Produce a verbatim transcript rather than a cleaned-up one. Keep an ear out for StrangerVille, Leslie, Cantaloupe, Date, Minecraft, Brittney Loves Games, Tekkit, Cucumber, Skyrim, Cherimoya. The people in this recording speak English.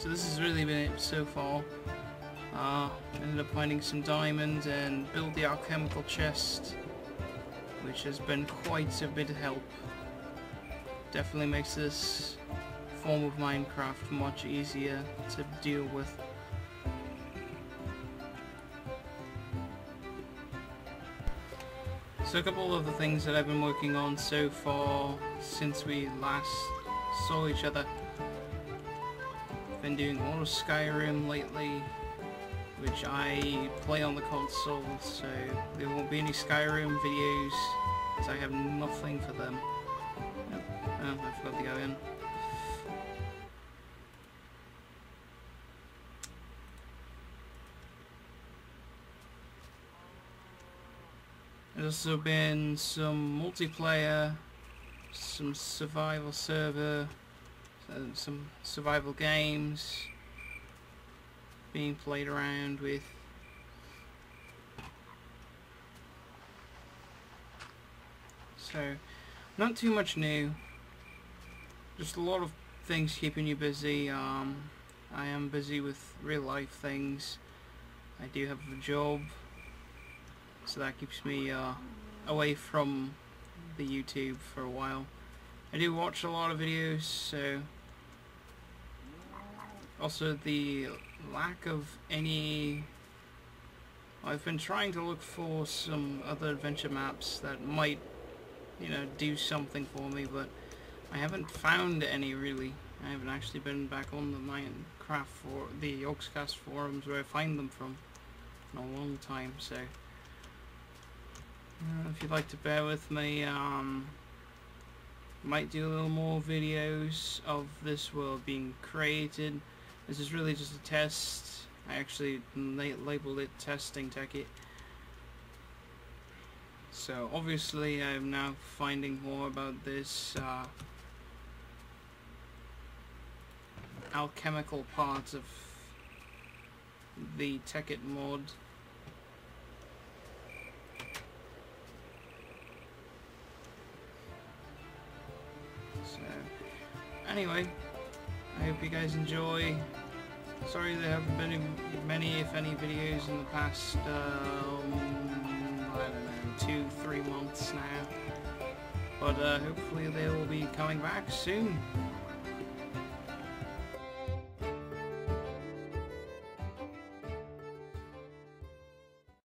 So this has really been it so far. Uh, ended up finding some diamonds and built the alchemical chest, which has been quite a bit of help. Definitely makes this form of Minecraft much easier to deal with. So a couple of the things that I've been working on so far since we last saw each other. I've been doing a lot of Skyrim lately, which I play on the console, so there won't be any Skyrim videos, so I have nothing for them. Nope. Oh, I forgot to go in. There's also been some multiplayer, some survival server, some survival games being played around with. So, not too much new, just a lot of things keeping you busy. um, I am busy with real life things. I do have a job, so that keeps me uh, away from the YouTube for a while. I do watch a lot of videos, so also the lack of any... I've been trying to look for some other adventure maps that might, you know, do something for me, but I haven't found any really. I haven't actually been back on the Minecraft for the Oxcast forums where I find them from in a long time, so uh, if you'd like to bear with me, um, might do a little more videos of this world being created. This is really just a test. I actually labeled it Testing Tekkit. So obviously I'm now finding more about this uh, alchemical part of the Tekkit mod. So anyway, I hope you guys enjoy. Sorry there haven't been many, if any, videos in the past, um, I don't know, two, three months now. But uh, hopefully they will be coming back soon.